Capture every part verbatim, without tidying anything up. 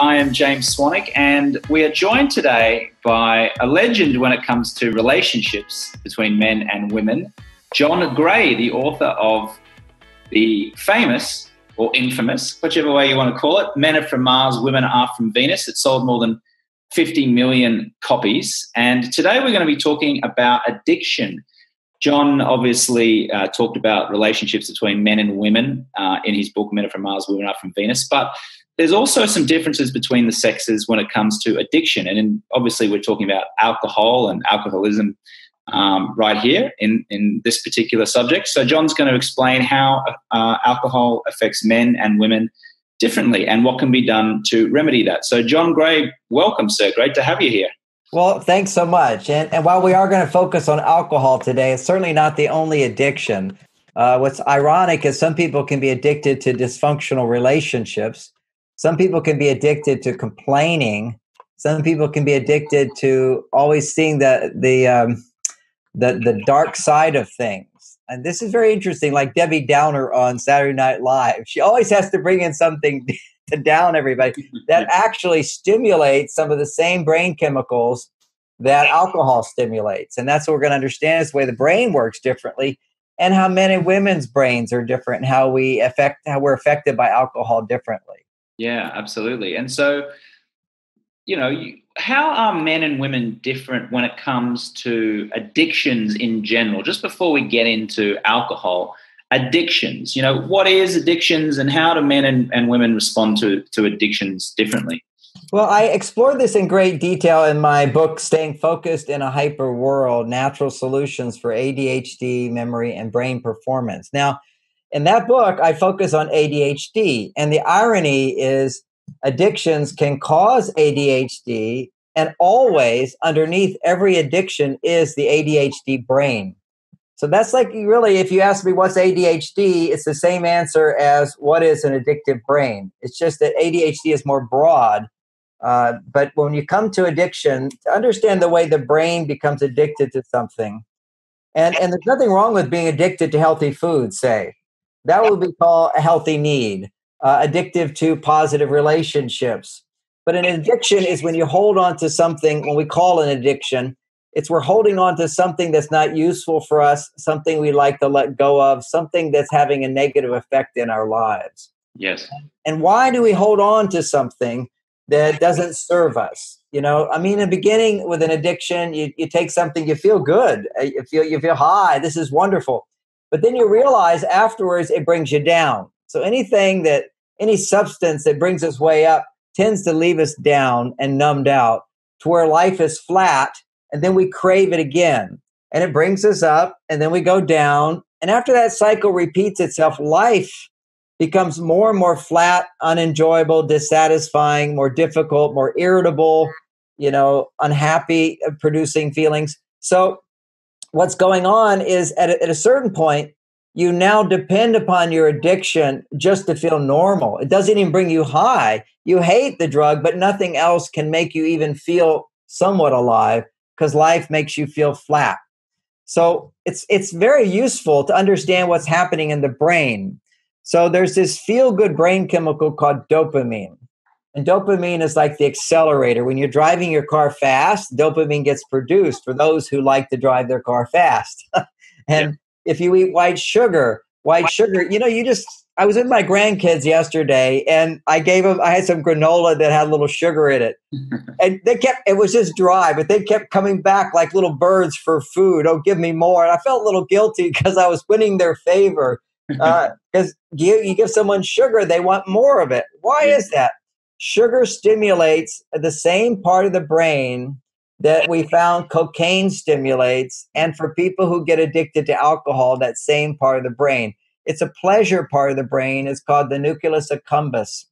I am James Swanwick, and we are joined today by a legend when it comes to relationships between men and women, John Gray, the author of the famous or infamous, whichever way you want to call it, Men Are From Mars, Women Are From Venus. It sold more than fifty million copies. And today we're going to be talking about addiction. John obviously uh, talked about relationships between men and women uh, in his book, Men Are From Mars, Women Are From Venus. But there's also some differences between the sexes when it comes to addiction. And in, obviously we're talking about alcohol and alcoholism um, right here in, in this particular subject. So John's going to explain how uh, alcohol affects men and women differently and what can be done to remedy that. So John Gray, welcome, sir. Great to have you here. Well, thanks so much. And, and while we are going to focus on alcohol today, it's certainly not the only addiction. Uh, what's ironic is some people can be addicted to dysfunctional relationships. Some people can be addicted to complaining. Some people can be addicted to always seeing the the um, the, the dark side of things. And this is very interesting. Like Debbie Downer on Saturday Night Live, she always has to bring in something to down everybody that actually stimulates some of the same brain chemicals that alcohol stimulates. And that's what we're going to understand is the way the brain works differently, and how men and women's brains are different, and how we affect how we're affected by alcohol differently. Yeah, absolutely. And so, you know, you, how are men and women different when it comes to addictions in general? Just before we get into alcohol, addictions, you know, what is addictions and how do men and, and women respond to, to addictions differently? Well, I explored this in great detail in my book, Staying Focused in a Hyper World, Natural Solutions for A D H D, Memory, and Brain Performance. Now, in that book, I focus on A D H D, and the irony is addictions can cause A D H D, and always underneath every addiction is the A D H D brain. So that's like, really, if you ask me what's A D H D, it's the same answer as what is an addictive brain. It's just that A D H D is more broad, uh, but when you come to addiction, to understand the way the brain becomes addicted to something, and, and there's nothing wrong with being addicted to healthy food, say. That would be called a healthy need, uh, addictive to positive relationships. But an addiction is when you hold on to something, when we call an addiction, it's we're holding on to something that's not useful for us, something we like to let go of, something that's having a negative effect in our lives. Yes. And why do we hold on to something that doesn't serve us? You know, I mean, in the beginning with an addiction, you, you take something, you feel good, you feel, you feel high, this is wonderful. But then you realize afterwards it brings you down. So anything that, any substance that brings us way up tends to leave us down and numbed out to where life is flat, and then we crave it again. And it brings us up, and then we go down. And after that cycle repeats itself, life becomes more and more flat, unenjoyable, dissatisfying, more difficult, more irritable, you know, unhappy, producing feelings. So what's going on is at a, at a certain point, you now depend upon your addiction just to feel normal. It doesn't even bring you high. You hate the drug, but nothing else can make you even feel somewhat alive because life makes you feel flat. So it's it's very useful to understand what's happening in the brain. So there's this feel-good brain chemical called dopamine. And dopamine is like the accelerator. When you're driving your car fast, dopamine gets produced for those who like to drive their car fast. And yeah. If you eat white sugar, white sugar, you know, you just, I was with my grandkids yesterday and I gave them, I had some granola that had a little sugar in it. And they kept, it was just dry, but they kept coming back like little birds for food. Oh, give me more. And I felt a little guilty because I was winning their favor. Because uh, you, you give someone sugar, they want more of it. Why is that? Sugar stimulates the same part of the brain that we found cocaine stimulates. And for people who get addicted to alcohol, that same part of the brain. It's a pleasure part of the brain. It's called the nucleus accumbens.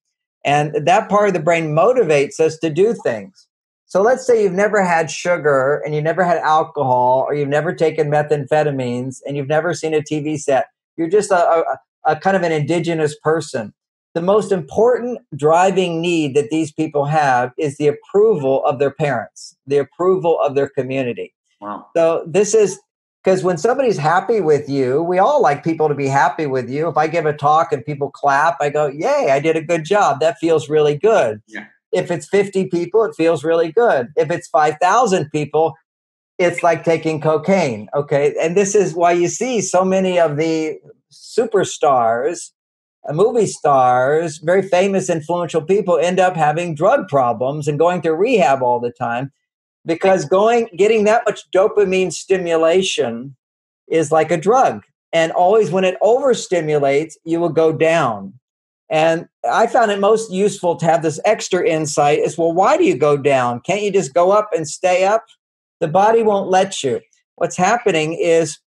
And that part of the brain motivates us to do things. So let's say you've never had sugar and you've never had alcohol or you've never taken methamphetamines and you've never seen a T V set. You're just a, a, a kind of an indigenous person. The most important driving need that these people have is the approval of their parents, the approval of their community. Wow. So this is because when somebody's happy with you, we all like people to be happy with you. If I give a talk and people clap, I go, yay, I did a good job. That feels really good. Yeah. If it's fifty people, it feels really good. If it's five thousand people, it's like taking cocaine, okay? And this is why you see so many of the superstars, movie stars, very famous, influential people end up having drug problems and going to rehab all the time, because going, getting that much dopamine stimulation is like a drug. And always when it overstimulates, you will go down. And I found it most useful to have this extra insight is, well, why do you go down? Can't you just go up and stay up? The body won't let you. What's happening is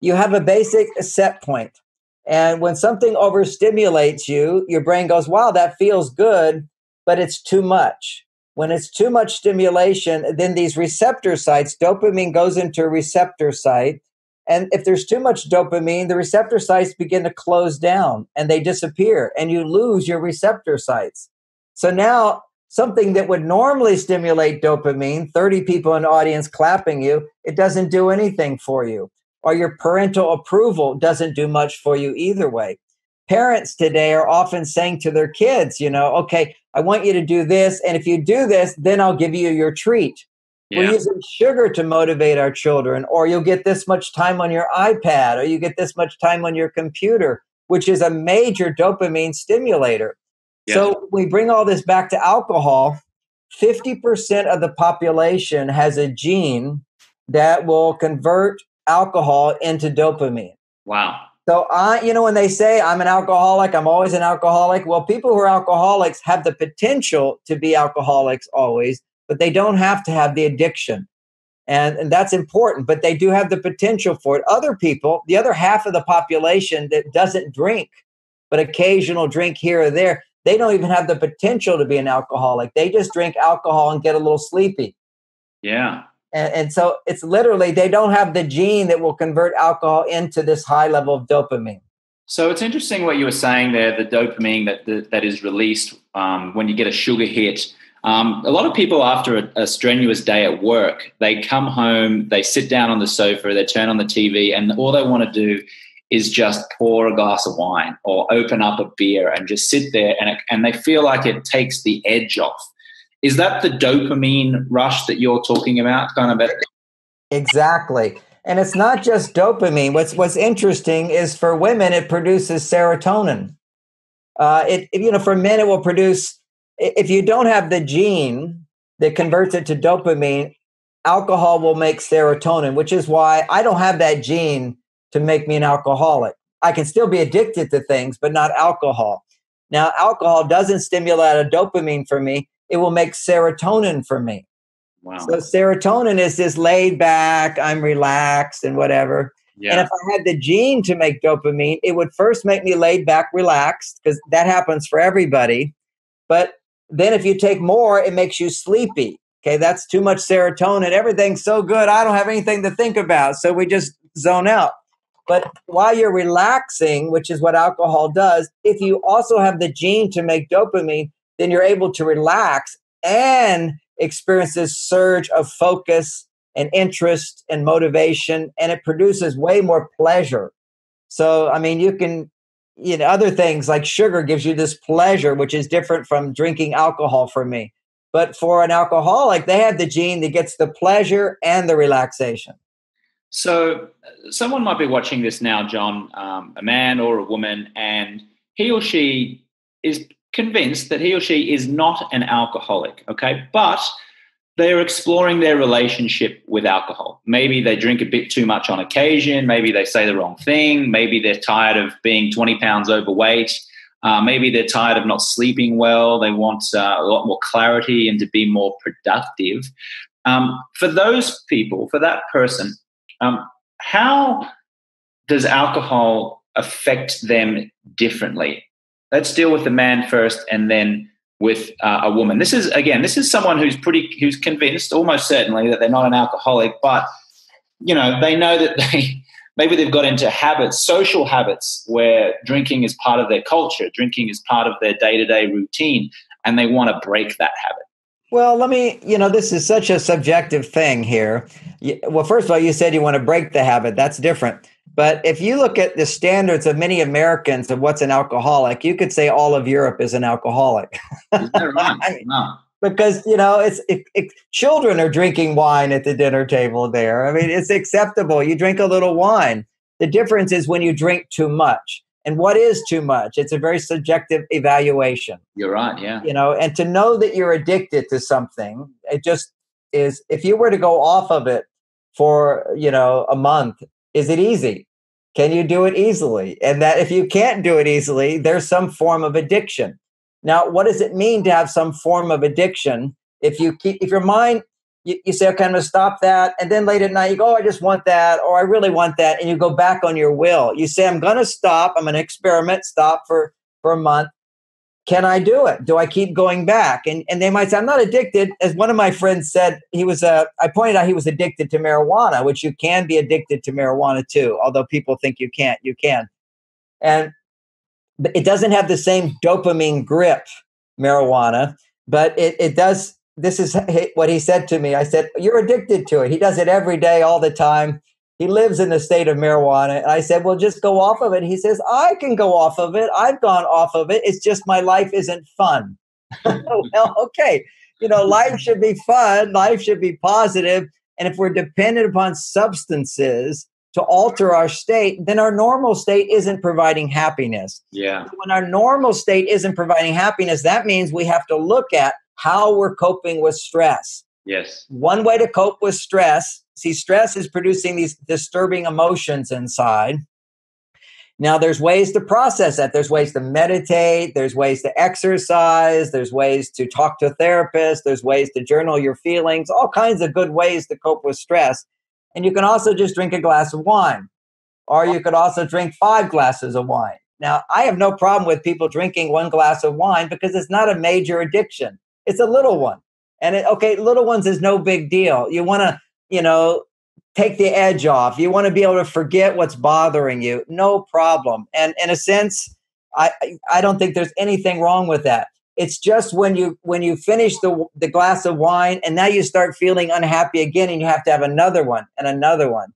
you have a basic set point. And when something overstimulates you, your brain goes, wow, that feels good, but it's too much. When it's too much stimulation, then these receptor sites, dopamine goes into a receptor site. And if there's too much dopamine, the receptor sites begin to close down and they disappear and you lose your receptor sites. So now something that would normally stimulate dopamine, thirty people in the audience clapping you, it doesn't do anything for you. Or your parental approval doesn't do much for you either way. Parents today are often saying to their kids, you know, okay, I want you to do this. And if you do this, then I'll give you your treat. Yeah. We're using sugar to motivate our children, or you'll get this much time on your iPad, or you get this much time on your computer, which is a major dopamine stimulator. Yeah. So we bring all this back to alcohol. fifty percent of the population has a gene that will convert alcohol into dopamine. Wow. So I, you know, when they say I'm an alcoholic, I'm always an alcoholic. Well, people who are alcoholics have the potential to be alcoholics always, but they don't have to have the addiction. And, and that's important, but they do have the potential for it. Other people, the other half of the population that doesn't drink, but occasional drink here or there, they don't even have the potential to be an alcoholic. They just drink alcohol and get a little sleepy. Yeah. And, and so it's literally, they don't have the gene that will convert alcohol into this high level of dopamine. So it's interesting what you were saying there, the dopamine that that, that is released um, when you get a sugar hit. Um, a lot of people after a, a strenuous day at work, they come home, they sit down on the sofa, they turn on the T V, and all they want to do is just pour a glass of wine or open up a beer and just sit there, and, it, and they feel like it takes the edge off. Is that the dopamine rush that you're talking about? Kind of at- Exactly. And it's not just dopamine. What's, what's interesting is for women, it produces serotonin. Uh, it, you know, for men, it will produce... If you don't have the gene that converts it to dopamine, alcohol will make serotonin, which is why I don't have that gene to make me an alcoholic. I can still be addicted to things, but not alcohol. Now, alcohol doesn't stimulate a dopamine for me. It will make serotonin for me. Wow. So serotonin is this laid back, I'm relaxed and whatever. Yeah. And if I had the gene to make dopamine, it would first make me laid back, relaxed, because that happens for everybody. But then if you take more, it makes you sleepy. Okay, that's too much serotonin. Everything's so good, I don't have anything to think about. So we just zone out. But while you're relaxing, which is what alcohol does, if you also have the gene to make dopamine, then you're able to relax and experience this surge of focus and interest and motivation, and it produces way more pleasure. So, I mean, you can... You know, other things like sugar gives you this pleasure, which is different from drinking alcohol for me. But for an alcoholic, they have the gene that gets the pleasure and the relaxation. So someone might be watching this now, John, um, a man or a woman, and he or she is convinced that he or she is not an alcoholic, okay? But they're exploring their relationship with alcohol. Maybe they drink a bit too much on occasion. Maybe they say the wrong thing. Maybe they're tired of being twenty pounds overweight. Uh, maybe they're tired of not sleeping well. They want uh, a lot more clarity and to be more productive. Um, for those people, for that person, um, how does alcohol affect them differently? Let's deal with the man first and then with uh, a woman. This is, again, this is someone who's pretty, who's convinced almost certainly that they're not an alcoholic, but, you know, they know that they, maybe they've got into habits, social habits where drinking is part of their culture, drinking is part of their day-to-day routine, and they want to break that habit. Well, let me, you know, this is such a subjective thing here. Well, first of all, you said you want to break the habit. That's different. But if you look at the standards of many Americans of what's an alcoholic, you could say all of Europe is an alcoholic. Is that right? I mean, no. Because, you know, it's it, it, children are drinking wine at the dinner table there. I mean, it's acceptable. You drink a little wine. The difference is when you drink too much. And what is too much? It's a very subjective evaluation. You're right, yeah. You know, and to know that you're addicted to something, it just is, if you were to go off of it for, you know, a month, is it easy? Can you do it easily? And that if you can't do it easily, there's some form of addiction. Now, what does it mean to have some form of addiction? If you keep, if your mind, you, you say, okay, I'm going to stop that. And then late at night, you go, oh, I just want that, or I really want that. And you go back on your will. You say, I'm going to stop. I'm going to experiment, stop for, for a month. Can I do it? Do I keep going back? And and they might say, I'm not addicted. As one of my friends said, he was, uh, I pointed out he was addicted to marijuana, which you can be addicted to marijuana too, although people think you can't, you can. And it doesn't have the same dopamine grip, marijuana, but it, it does. This is what he said to me. I said, you're addicted to it. He does it every day, all the time. He lives in the state of marijuana. And I said, well, just go off of it. He says, I can go off of it. I've gone off of it. It's just my life isn't fun. Well, okay. You know, life should be fun. Life should be positive. And if we're dependent upon substances to alter our state, then our normal state isn't providing happiness. Yeah. When our normal state isn't providing happiness, that means we have to look at how we're coping with stress. Yes. One way to cope with stress, see, stress is producing these disturbing emotions inside. Now, there's ways to process that. There's ways to meditate. There's ways to exercise. There's ways to talk to a therapist. There's ways to journal your feelings, all kinds of good ways to cope with stress. And you can also just drink a glass of wine, or you could also drink five glasses of wine. Now, I have no problem with people drinking one glass of wine because it's not a major addiction. It's a little one. And it, okay, little ones is no big deal. You want to, you know, take the edge off. You want to be able to forget what's bothering you. No problem. And in a sense, I I don't think there's anything wrong with that. It's just when you when you finish the the glass of wine and now you start feeling unhappy again and you have to have another one and another one.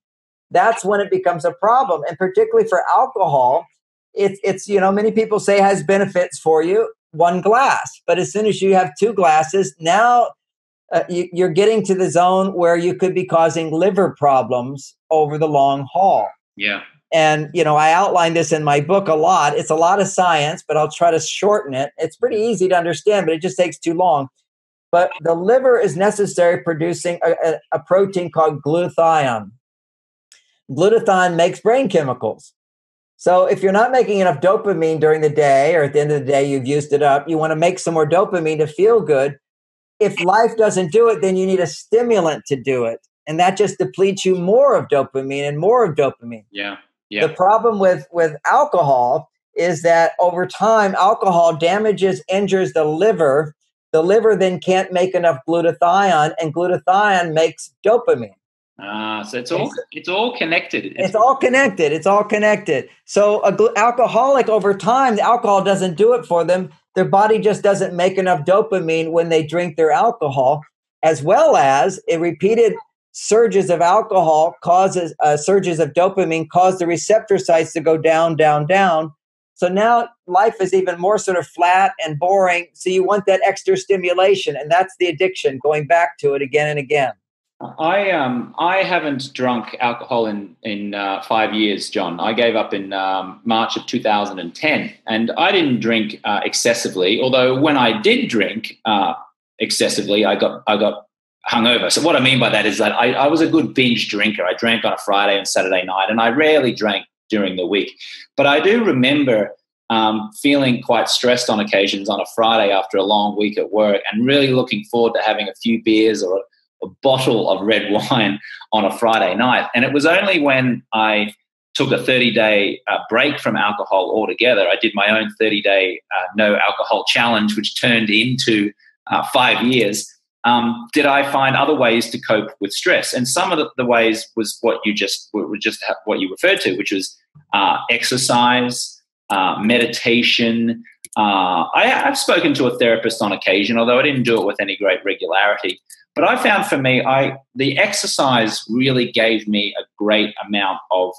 That's when it becomes a problem. And particularly for alcohol, it's it's you know, many people say it has benefits for you. One glass, but as soon as you have two glasses, now uh, you, you're getting to the zone where you could be causing liver problems over the long haul. Yeah, and you know I outline this in my book a lot. It's a lot of science, but I'll try to shorten it. It's pretty easy to understand, but it just takes too long. But the liver is necessary producing a, a, a protein called glutathione. Glutathione makes brain chemicals. So if you're not making enough dopamine during the day, or at the end of the day, you've used it up, you want to make some more dopamine to feel good. If life doesn't do it, then you need a stimulant to do it. And that just depletes you more of dopamine and more of dopamine. Yeah. Yeah. The problem with, with alcohol is that over time, alcohol damages, injures the liver. The liver then can't make enough glutathione, and glutathione makes dopamine. Ah, so it's all it's all connected. It's, it's all connected. It's all connected. So a gl- alcoholic over time, the alcohol doesn't do it for them. Their body just doesn't make enough dopamine when they drink their alcohol, as well as a repeated surges of alcohol causes uh, surges of dopamine cause the receptor sites to go down, down, down. So now life is even more sort of flat and boring. So you want that extra stimulation, and that's the addiction, going back to it again and again. I um I haven't drunk alcohol in in uh, five years, John. I gave up in um, March of two thousand ten, and I didn't drink uh, excessively. Although when I did drink uh, excessively, I got I got hungover. So what I mean by that is that I, I was a good binge drinker. I drank on a Friday and Saturday night, and I rarely drank during the week. But I do remember um, feeling quite stressed on occasions on a Friday after a long week at work, and really looking forward to having a few beers or a a bottle of red wine on a Friday night. And it was only when I took a thirty-day uh, break from alcohol altogether. I did my own thirty-day uh, no-alcohol challenge, which turned into uh, five years, um, did I find other ways to cope with stress. And some of the, the ways was what you just were just what you referred to, which was uh, exercise, uh, meditation. Uh, I, I've spoken to a therapist on occasion, although I didn't do it with any great regularity. But I found for me, I the exercise really gave me a great amount of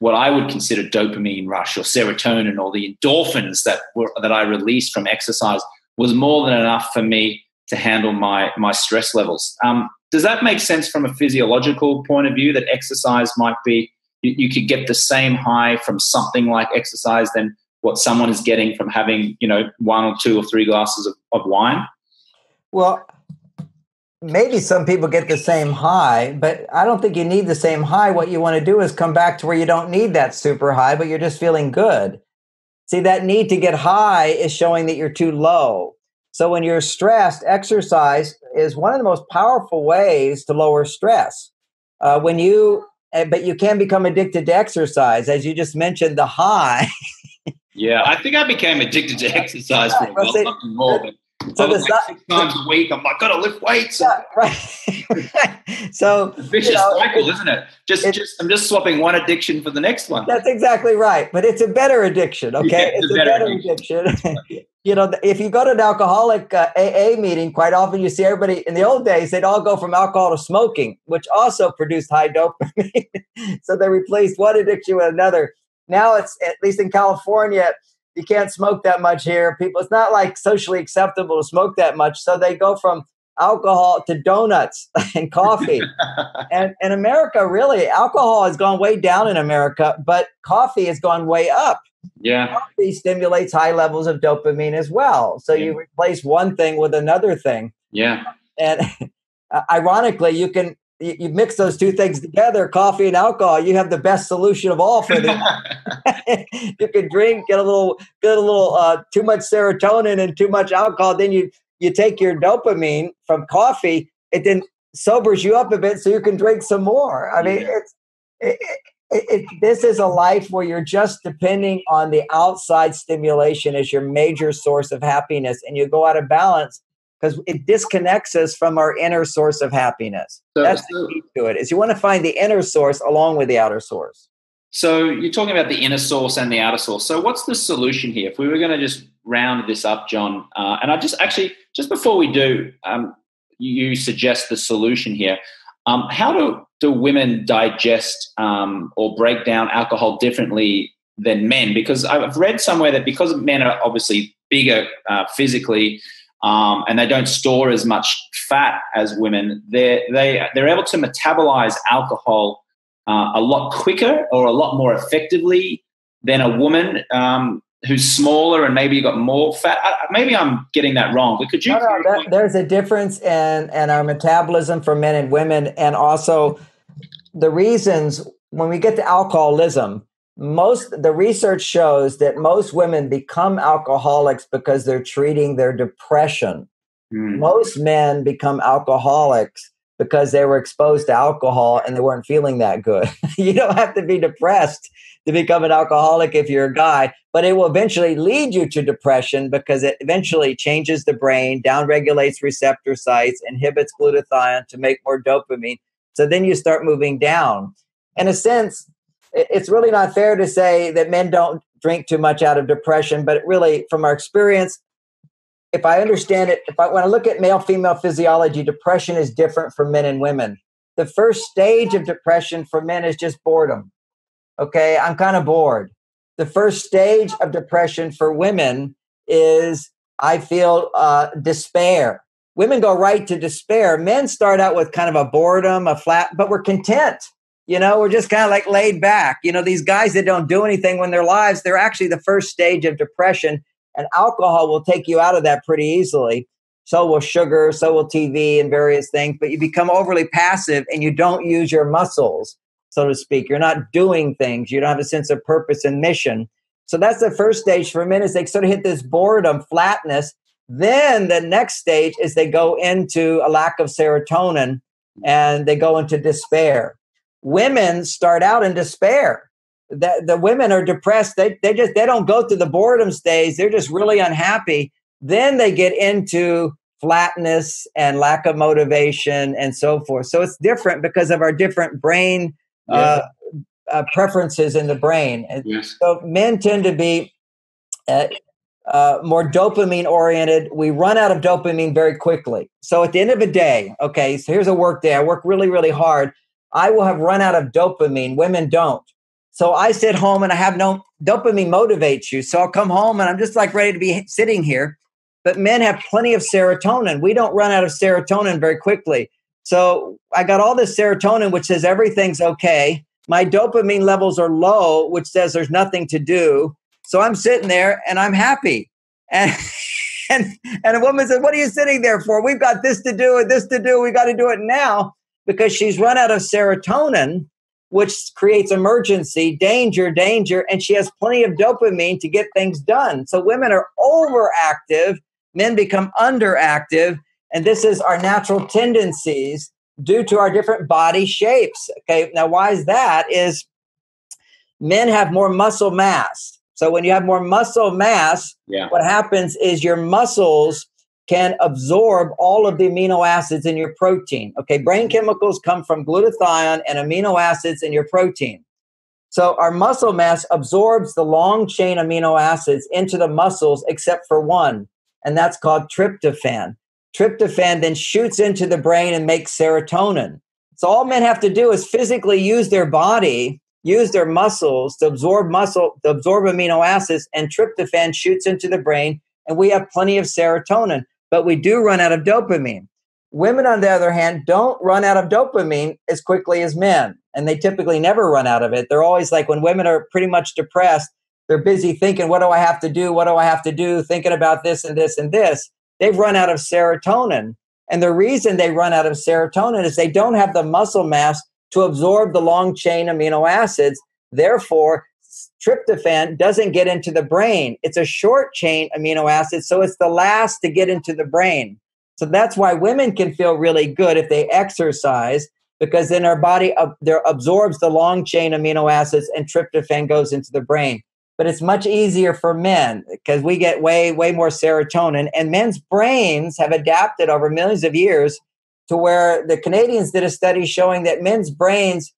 what I would consider dopamine rush or serotonin or the endorphins that were that I released from exercise was more than enough for me to handle my my stress levels. Um, does that make sense from a physiological point of view, that exercise might be, you, you could get the same high from something like exercise than what someone is getting from having, you know, one or two or three glasses of, of wine? Well, maybe some people get the same high, but I don't think you need the same high. What you want to do is come back to where you don't need that super high, but you're just feeling good. See, that need to get high is showing that you're too low. So when you're stressed, exercise is one of the most powerful ways to lower stress. Uh, when you, but you can become addicted to exercise, as you just mentioned, the high. Yeah, I think I became addicted to exercise yeah, for a while, say, nothing more, but so I was the, like six times a week, I'm like, gotta lift weights. Yeah, right. So it's a vicious you know, cycle, it, isn't it? Just, it, just, I'm just swapping one addiction for the next one. That's exactly right. But it's a better addiction, okay? It's, it's a better, better addiction. addiction. Right. You know, if you go to an alcoholic uh, A A meeting, quite often you see everybody, in the old days, they'd all go from alcohol to smoking, which also produced high dopamine. So they replaced one addiction with another. Now it's, at least in California, you can't smoke that much here. People, it's not like socially acceptable to smoke that much. So they go from alcohol to donuts and coffee. And in America, really, alcohol has gone way down in America, but coffee has gone way up. Yeah. Coffee stimulates high levels of dopamine as well. So yeah. you replace one thing with another thing. Yeah. And uh, ironically, you can you, you mix those two things together, coffee and alcohol, you have the best solution of all for the you could drink, get a little, get a little, uh, too much serotonin and too much alcohol. Then you you take your dopamine from coffee. It then sobers you up a bit, so you can drink some more. I mean, yeah. it's it, it, it, this is a life where you're just depending on the outside stimulation as your major source of happiness, and you go out of balance because it disconnects us from our inner source of happiness. So, That's so, the key to it. Is you want to find the inner source along with the outer source. So you're talking about the inner source and the outer source. So what's the solution here? If we were going to just round this up, John, uh, and I just actually, just before we do, um, you suggest the solution here. Um, how do, do women digest um, or break down alcohol differently than men? Because I've read somewhere that because men are obviously bigger uh, physically um, and they don't store as much fat as women, they're, they, they're able to metabolize alcohol Uh, a lot quicker or a lot more effectively than a woman um, who's smaller and maybe got more fat. I, maybe I'm getting that wrong, but could you? No, no, that, there's a difference in, in our metabolism for men and women, and also the reasons when we get to alcoholism. Most the research shows that most women become alcoholics because they're treating their depression. Mm. Most men become alcoholics because they were exposed to alcohol and they weren't feeling that good. You don't have to be depressed to become an alcoholic if you're a guy, but it will eventually lead you to depression because it eventually changes the brain, downregulates receptor sites, inhibits glutathione to make more dopamine. So then you start moving down. In a sense, it's really not fair to say that men don't drink too much out of depression, but really from our experience, if I understand it, if I when I look at male-female physiology, depression is different for men and women. The first stage of depression for men is just boredom. Okay, I'm kind of bored. The first stage of depression for women is I feel uh, despair. Women go right to despair. Men start out with kind of a boredom, a flat, but we're content. You know, we're just kind of like laid back. You know, these guys that don't do anything in their lives, they're actually the first stage of depression. And alcohol will take you out of that pretty easily. So will sugar, so will T V and various things. But you become overly passive and you don't use your muscles, so to speak. You're not doing things. You don't have a sense of purpose and mission. So that's the first stage for men is they sort of hit this boredom, flatness. Then the next stage is they go into a lack of serotonin and they go into despair. Women start out in despair. The, the women are depressed. They they just they don't go through the boredom stage. They're just really unhappy. Then they get into flatness and lack of motivation and so forth. So it's different because of our different brain yeah. uh, uh, preferences in the brain. Yes. So men tend to be uh, uh, more dopamine oriented. We run out of dopamine very quickly. So at the end of a day, okay, so here's a work day. I work really, really hard. I will have run out of dopamine. Women don't. So I sit home and I have no dopamine motivates you. So I'll come home and I'm just like ready to be sitting here. But men have plenty of serotonin. We don't run out of serotonin very quickly. So I got all this serotonin, which says everything's okay. My dopamine levels are low, which says there's nothing to do. So I'm sitting there and I'm happy. And and, and a woman says, what are you sitting there for? We've got this to do and this to do. We got to do it now, because she's run out of serotonin, which creates emergency, danger, danger. And she has plenty of dopamine to get things done. So women are overactive. Men become underactive. And this is our natural tendencies due to our different body shapes. Okay. Now, why is that? Is men have more muscle mass. So when you have more muscle mass, yeah. what happens is your muscles can absorb all of the amino acids in your protein. Okay. Brain chemicals come from glutathione and amino acids in your protein. So our muscle mass absorbs the long chain amino acids into the muscles, except for one, and that's called tryptophan. Tryptophan then shoots into the brain and makes serotonin. So all men have to do is physically use their body, use their muscles to absorb muscle, to absorb amino acids, and tryptophan shoots into the brain, and we have plenty of serotonin, but we do run out of dopamine. Women, on the other hand, don't run out of dopamine as quickly as men, and they typically never run out of it. They're always like, when women are pretty much depressed, they're busy thinking, what do I have to do? What do I have to do? Thinking about this and this and this. They've run out of serotonin. And the reason they run out of serotonin is they don't have the muscle mass to absorb the long chain amino acids. Therefore, tryptophan doesn't get into the brain. It's a short chain amino acid, so it's the last to get into the brain. So that's why women can feel really good if they exercise, because then our body uh, there absorbs the long chain amino acids and tryptophan goes into the brain. But it's much easier for men because we get way, way more serotonin. And men's brains have adapted over millions of years to where the Canadians did a study showing that men's brains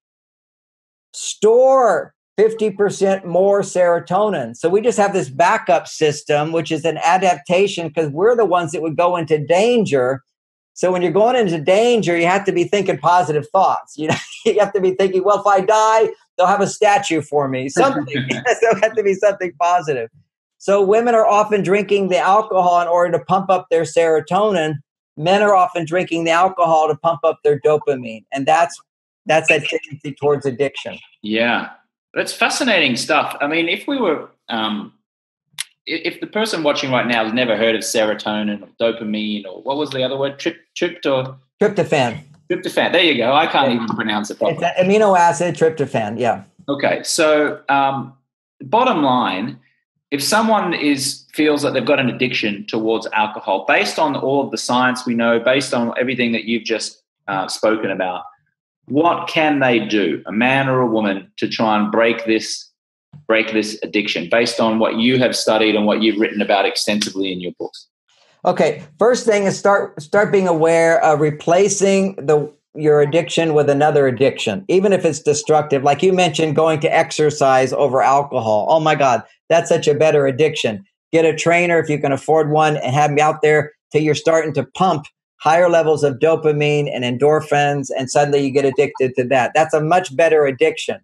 store fifty percent more serotonin. So we just have this backup system, which is an adaptation, because we're the ones that would go into danger. So when you're going into danger, you have to be thinking positive thoughts. You know, you have to be thinking, well, if I die, they'll have a statue for me. Something. There'll have to be something positive. So women are often drinking the alcohol in order to pump up their serotonin. Men are often drinking the alcohol to pump up their dopamine. And that's that's that tendency towards addiction. Yeah. That's fascinating stuff. I mean, if we were um, if the person watching right now has never heard of serotonin or dopamine or what was the other word? Trip, trypto- tryptophan. Tryptophan. There you go. I can't even pronounce it properly. It's an amino acid tryptophan. Yeah. Okay. So, um, bottom line, if someone is feels that they've got an addiction towards alcohol, based on all of the science we know, based on everything that you've just uh, spoken about, what can they do, a man or a woman, to try and break this, break this addiction, based on what you have studied and what you've written about extensively in your books? Okay, first thing is start start being aware of replacing the your addiction with another addiction, even if it's destructive. Like you mentioned, going to exercise over alcohol. Oh my God, that's such a better addiction. Get a trainer if you can afford one and have them out there till you're starting to pump higher levels of dopamine and endorphins, and suddenly you get addicted to that. That's a much better addiction.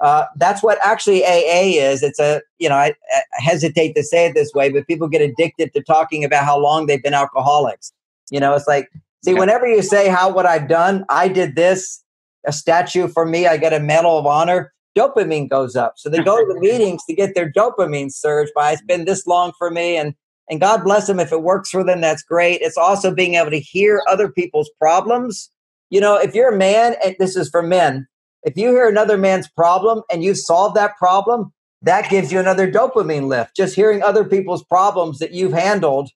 Uh, that's what actually A A is. It's a, you know, I, I hesitate to say it this way, but people get addicted to talking about how long they've been alcoholics. You know, it's like, see, whenever you say how what I've done, I did this, a statue for me, I got a medal of honor, dopamine goes up. So they go to the meetings to get their dopamine surge by it's been this long for me. And, and God bless them. If it works for them, that's great. It's also being able to hear other people's problems. You know, if you're a man, and this is for men, if you hear another man's problem and you solve that problem, that gives you another dopamine lift. Just hearing other people's problems that you've handled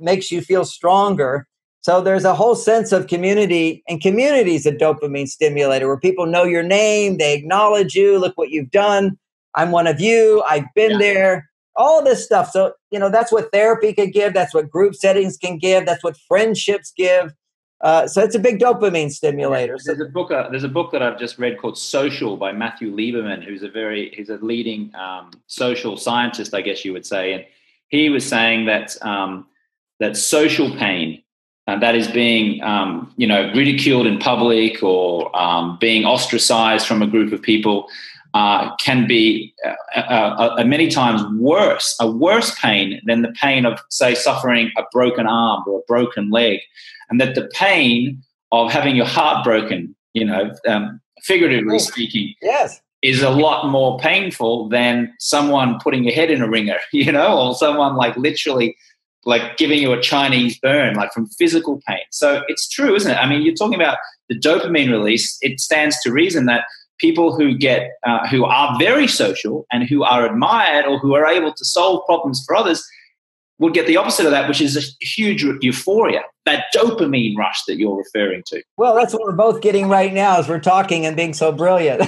makes you feel stronger. So there's a whole sense of community, and community is a dopamine stimulator where people know your name, they acknowledge you, look what you've done, I'm one of you, I've been yeah. there, all this stuff. So, you know, that's what therapy could give, that's what group settings can give, that's what friendships give. Uh, so it's a big dopamine stimulator. There's a book. Uh, there's a book that I've just read called Social by Matthew Lieberman, who's a very he's a leading um, social scientist, I guess you would say. And he was saying that um, that social pain, and that is being um, you know ridiculed in public or um, being ostracized from a group of people, uh, can be uh, uh, uh, many times worse, a worse pain than the pain of, say, suffering a broken arm or a broken leg, and that the pain of having your heart broken, you know, um, figuratively speaking, yes, is a lot more painful than someone putting your head in a ringer, you know, or someone like literally like giving you a Chinese burn, like from physical pain. So it's true, isn't it? I mean, you're talking about the dopamine release. It stands to reason that people who get, uh, who are very social and who are admired or who are able to solve problems for others will get the opposite of that, which is a huge euphoria, that dopamine rush that you're referring to. Well, that's what we're both getting right now as we're talking and being so brilliant.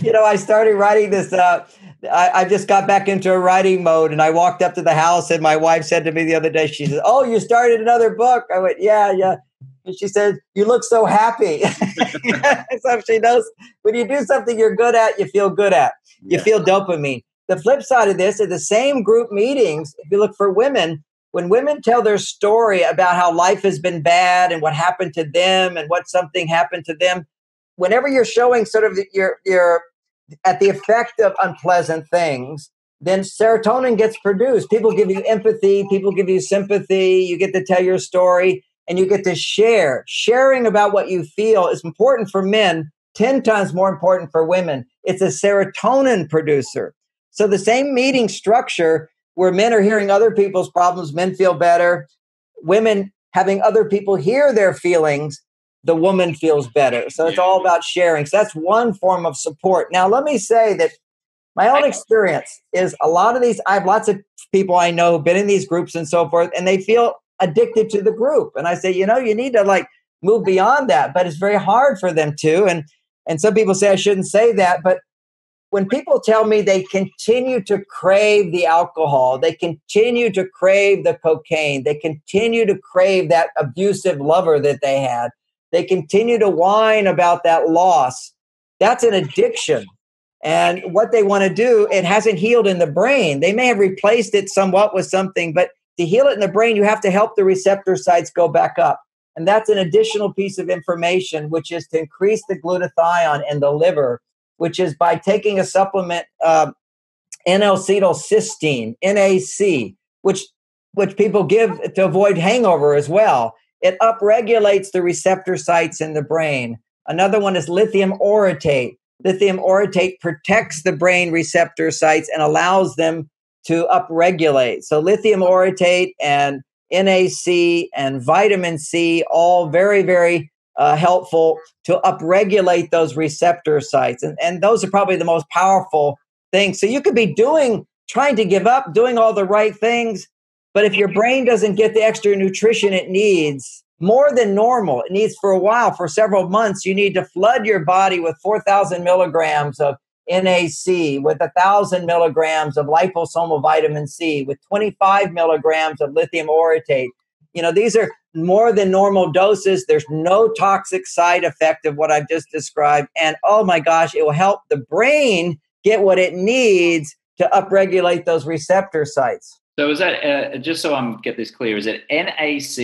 You know, I started writing this up. I, I just got back into a writing mode, and I walked up to the house, and my wife said to me the other day, she said, "Oh, you started another book." I went, "Yeah, yeah." And she said, "You look so happy." So she knows when you do something you're good at, you feel good at. You yeah. feel dopamine. The flip side of this are the same group meetings. If you look for women, when women tell their story about how life has been bad and what happened to them and what something happened to them, whenever you're showing sort of your, your at the effect of unpleasant things, then serotonin gets produced. People give you empathy. People give you sympathy. You get to tell your story and you get to share. Sharing about what you feel is important for men, ten times more important for women. It's a serotonin producer. So the same meeting structure where men are hearing other people's problems, men feel better. Women having other people hear their feelings, the woman feels better. So it's all about sharing. So that's one form of support. Now, let me say that my own experience is a lot of these, I have lots of people I know who've been in these groups and so forth, and they feel addicted to the group. And I say, you know, you need to like move beyond that, but it's very hard for them to. And, and some people say I shouldn't say that, but when people tell me they continue to crave the alcohol, they continue to crave the cocaine, they continue to crave that abusive lover that they had, they continue to whine about that loss, that's an addiction. And what they want to do, it hasn't healed in the brain. They may have replaced it somewhat with something, but to heal it in the brain, you have to help the receptor sites go back up. And that's an additional piece of information, which is to increase the glutathione in the liver, which is by taking a supplement, uh, N-acetylcysteine, N A C, which which people give to avoid hangover as well. It upregulates the receptor sites in the brain. Another one is lithium orotate. Lithium orotate protects the brain receptor sites and allows them to upregulate. So lithium orotate and N A C and vitamin C, all very, very Uh, helpful to upregulate those receptor sites. And, and those are probably the most powerful things. So you could be doing, trying to give up, doing all the right things, but if your brain doesn't get the extra nutrition it needs, more than normal, it needs for a while, for several months, you need to flood your body with four thousand milligrams of N A C, with one thousand milligrams of liposomal vitamin C, with twenty-five milligrams of lithium orotate. You know, these are more than normal doses. There's no toxic side effect of what I've just described. And oh my gosh, it will help the brain get what it needs to upregulate those receptor sites. So is that, uh, just so I get this clear, is it N A C,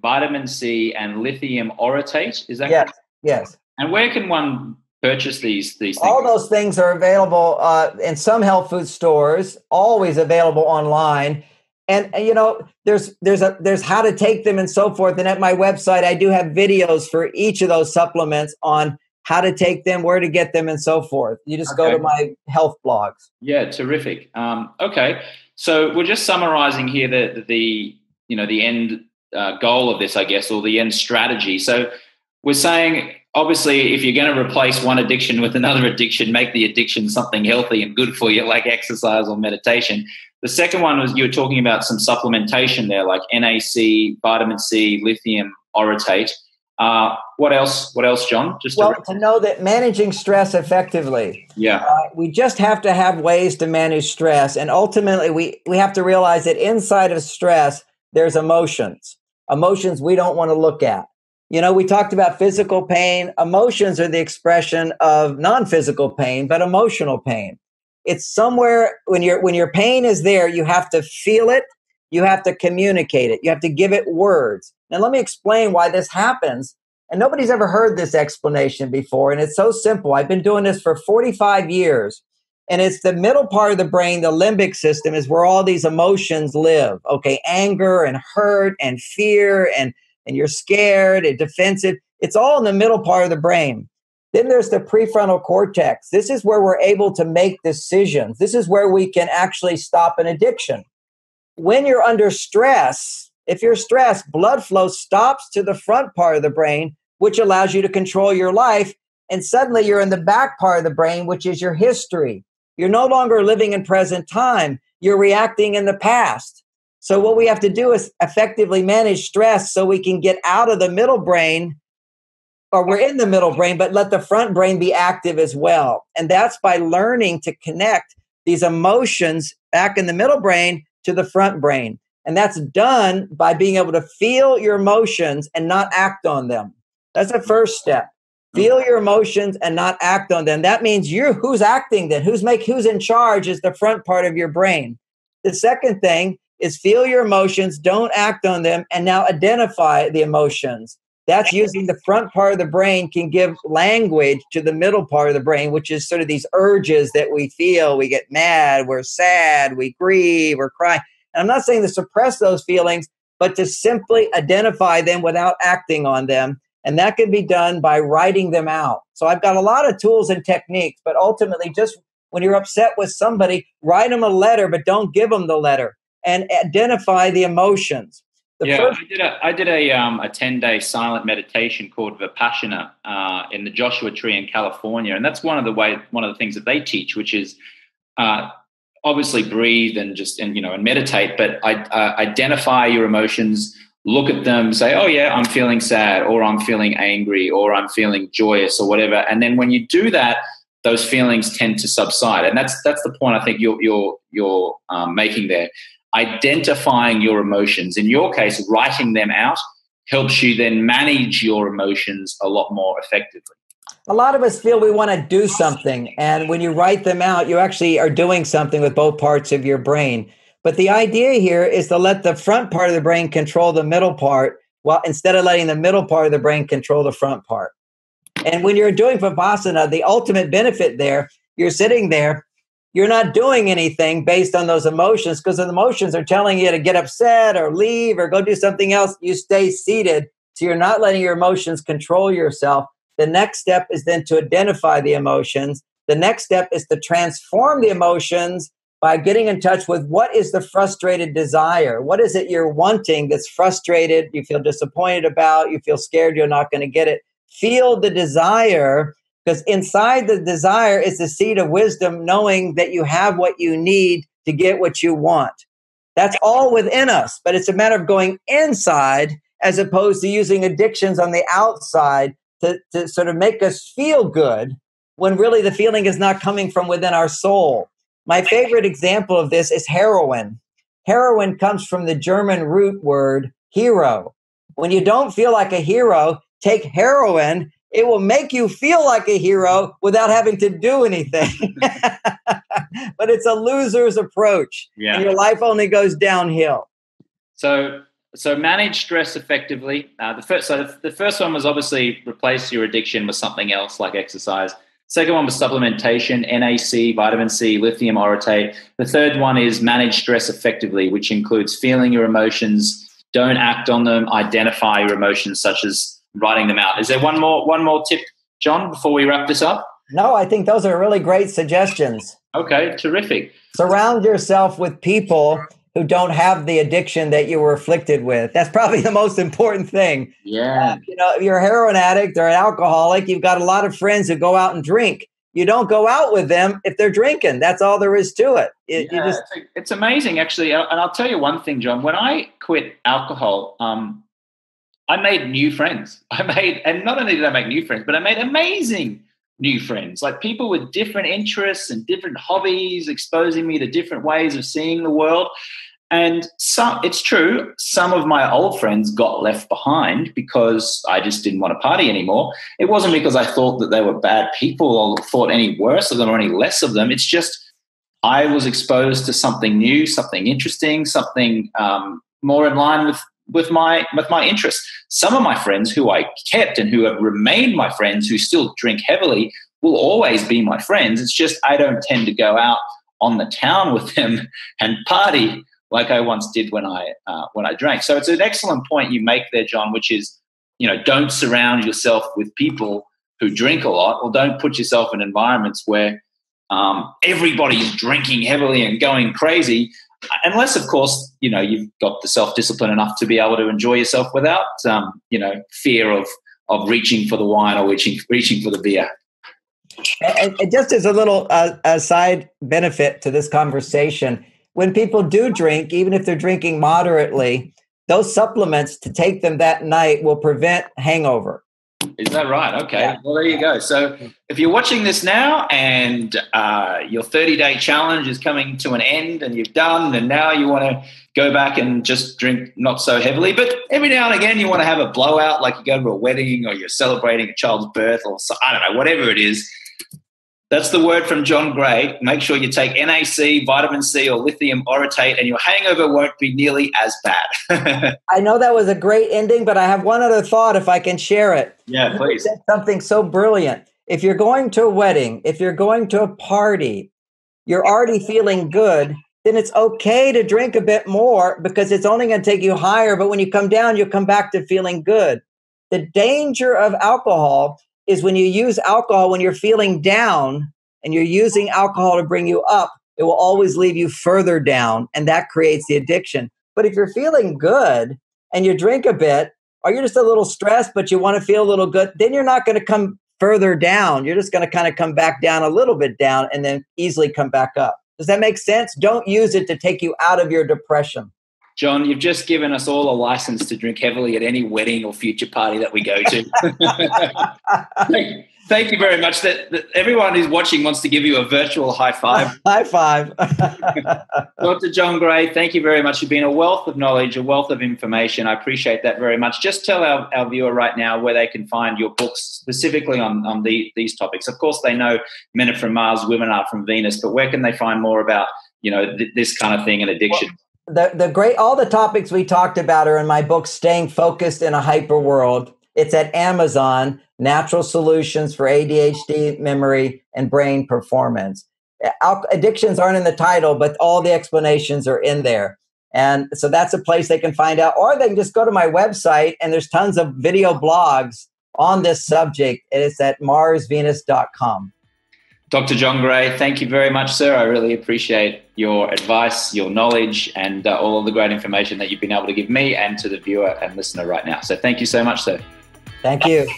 vitamin C, and lithium orotate? Is that correct? Yes, yes. And where can one purchase these, these things? All those things are available uh, in some health food stores, always available online. And, and, you know, there's there's a, there's how to take them and so forth. And at my website, I do have videos for each of those supplements on how to take them, where to get them, and so forth. You just okay. go to my health blogs. Yeah, terrific. Um, okay, so we're just summarizing here the the you know the end uh, goal of this, I guess, or the end strategy. So we're saying, obviously, if you're going to replace one addiction with another addiction, make the addiction something healthy and good for you, like exercise or meditation. The second one was you were talking about some supplementation there, like N A C, vitamin C, lithium orotate. Uh, what else? What else, John? Just well, to, to know that managing stress effectively. Yeah, uh, we just have to have ways to manage stress, and ultimately, we we have to realize that inside of stress, there's emotions, emotions we don't want to look at. You know, we talked about physical pain. Emotions are the expression of non-physical pain, but emotional pain. It's somewhere when your when your pain is there, you have to feel it, you have to communicate it, you have to give it words. Now let me explain why this happens. And nobody's ever heard this explanation before. And it's so simple. I've been doing this for forty-five years. And it's the middle part of the brain, the limbic system, is where all these emotions live. Okay, anger and hurt and fear and, and you're scared and defensive. It's all in the middle part of the brain. Then there's the prefrontal cortex. This is where we're able to make decisions. This is where we can actually stop an addiction. When you're under stress, if you're stressed, blood flow stops to the front part of the brain, which allows you to control your life. And suddenly you're in the back part of the brain, which is your history. You're no longer living in present time. You're reacting in the past. So what we have to do is effectively manage stress so we can get out of the middle brain, or we're in the middle brain, but let the front brain be active as well. And that's by learning to connect these emotions back in the middle brain to the front brain. And that's done by being able to feel your emotions and not act on them. That's the first step. Feel your emotions and not act on them. That means you, who's acting then? Who's make, who's in charge is the front part of your brain. The second thing is feel your emotions, don't act on them, and now identify the emotions. That's using the front part of the brain can give language to the middle part of the brain, which is sort of these urges that we feel. We get mad, we're sad, we grieve, we're crying. And I'm not saying to suppress those feelings, but to simply identify them without acting on them. And that can be done by writing them out. So I've got a lot of tools and techniques, but ultimately just when you're upset with somebody, write them a letter, but don't give them the letter, and identify the emotions. The yeah, first- I did a I did a um a ten-day silent meditation called Vipassana uh, in the Joshua Tree in California, and that's one of the way one of the things that they teach, which is uh, obviously breathe and just and you know and meditate, but I, uh, identify your emotions. Look at them, say, oh, yeah, I'm feeling sad, or I'm feeling angry, or I'm feeling joyous, or whatever. And then when you do that, those feelings tend to subside. And that's that's the point I think you're, you're, you're um, making there. Identifying your emotions, in your case, writing them out, helps you then manage your emotions a lot more effectively. A lot of us feel we want to do something, and when you write them out, you actually are doing something with both parts of your brain. But the idea here is to let the front part of the brain control the middle part, while instead of letting the middle part of the brain control the front part. And when you're doing Vipassana, the ultimate benefit there, you're sitting there, you're not doing anything based on those emotions, because the emotions are telling you to get upset or leave or go do something else. You stay seated, so you're not letting your emotions control yourself. The next step is then to identify the emotions. The next step is to transform the emotions by getting in touch with what is the frustrated desire. What is it you're wanting that's frustrated, you feel disappointed about, you feel scared you're not going to get it. Feel the desire, because inside the desire is the seed of wisdom, knowing that you have what you need to get what you want. That's all within us, but it's a matter of going inside as opposed to using addictions on the outside to, to sort of make us feel good when really the feeling is not coming from within our soul. My favorite example of this is heroin. Heroin comes from the German root word hero. When you don't feel like a hero, take heroin. It will make you feel like a hero without having to do anything. But it's a loser's approach. Yeah. And your life only goes downhill. So so manage stress effectively. Uh, the first, so the first one was obviously replace your addiction with something else like exercise. Second one was supplementation, N A C, vitamin C, lithium orotate. The third one is manage stress effectively, which includes feeling your emotions, don't act on them, identify your emotions, such as writing them out. Is there one more one more tip, John, before we wrap this up? No, I think those are really great suggestions. Okay, terrific. Surround yourself with people who don't have the addiction that you were afflicted with. That's probably the most important thing. Yeah. Uh, you know, if you're a heroin addict or an alcoholic, you've got a lot of friends who go out and drink. You don't go out with them if they're drinking. That's all there is to it. it yeah, you just... it's, it's amazing, actually. And I'll tell you one thing, John. When I quit alcohol, um, I made new friends. I made, and not only did I make new friends, but I made amazing new friends, like people with different interests and different hobbies, exposing me to different ways of seeing the world. And some, it's true, some of my old friends got left behind because I just didn't want to party anymore. It wasn't because I thought that they were bad people or thought any worse of them or any less of them. It's just I was exposed to something new, something interesting, something um, more in line with with my with my interests. Some of my friends who I kept and who have remained my friends, who still drink heavily, will always be my friends. It's just I don't tend to go out on the town with them and party like I once did when I uh, when I drank. So it's an excellent point you make there, John, which is, you know, don't surround yourself with people who drink a lot, or don't put yourself in environments where um, everybody's drinking heavily and going crazy, unless, of course, you know, you've got the self-discipline enough to be able to enjoy yourself without, um, you know, fear of of reaching for the wine or reaching reaching for the beer. And, and just as a little uh, a side benefit to this conversation, when people do drink, even if they're drinking moderately, those supplements to take them that night will prevent hangover. Is that right? Okay. Yeah. Well, there you go. So if you're watching this now and uh, your thirty-day challenge is coming to an end and you've done, and now you want to go back and just drink not so heavily, but every now and again you want to have a blowout, like you go to a wedding or you're celebrating a child's birth or so, I don't know, whatever it is, that's the word from John Gray. Make sure you take N A C, vitamin C, or lithium orotate, and your hangover won't be nearly as bad. I know that was a great ending, but I have one other thought if I can share it. Yeah, please. You said something so brilliant. If you're going to a wedding, if you're going to a party, you're already feeling good, then it's okay to drink a bit more because it's only going to take you higher, but when you come down, you'll come back to feeling good. The danger of alcohol is when you use alcohol when you're feeling down and you're using alcohol to bring you up, it will always leave you further down, and that creates the addiction. But if you're feeling good and you drink a bit, or you're just a little stressed but you want to feel a little good, then you're not going to come further down. You're just going to kind of come back down a little bit down and then easily come back up. Does that make sense? Don't use it to take you out of your depression. John, you've just given us all a license to drink heavily at any wedding or future party that we go to. thank, thank you very much. That, that everyone who's watching wants to give you a virtual high five. High five. Doctor John Gray, thank you very much. You've been a wealth of knowledge, a wealth of information. I appreciate that very much. Just tell our, our viewer right now where they can find your books specifically on, on the, these topics. Of course, they know Men Are From Mars, Women Are From Venus, but where can they find more about, you know, th- this kind of thing and addiction? Well, The the great all the topics we talked about are in my book, Staying Focused in a Hyper World. It's at Amazon, Natural Solutions for A D H D, Memory, and Brain Performance. Al- addictions aren't in the title, but all the explanations are in there. And so that's a place they can find out, or they can just go to my website, and there's tons of video blogs on this subject. And it's at mars venus dot com. Doctor John Gray, thank you very much, sir. I really appreciate your advice, your knowledge, and uh, all of the great information that you've been able to give me and to the viewer and listener right now. So thank you so much, sir. Thank you.